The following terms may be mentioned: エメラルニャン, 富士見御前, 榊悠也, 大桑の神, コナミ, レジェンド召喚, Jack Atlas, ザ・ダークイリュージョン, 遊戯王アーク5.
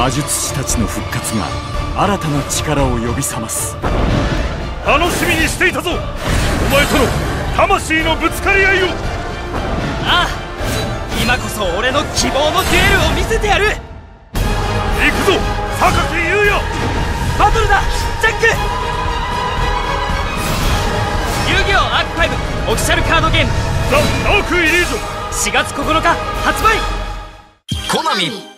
魔術師たちの復活が新たな力を呼び覚ます。楽しみにしていたぞ、お前との魂のぶつかり合いを。ああ、今こそ俺の希望のデュエルを見せてやる。行くぞ榊悠也、バトルだジャック。遊戯王アーク5オフィシャルカードゲーム「ザ・ダークイリュージョン」4月9日発売。コナミ。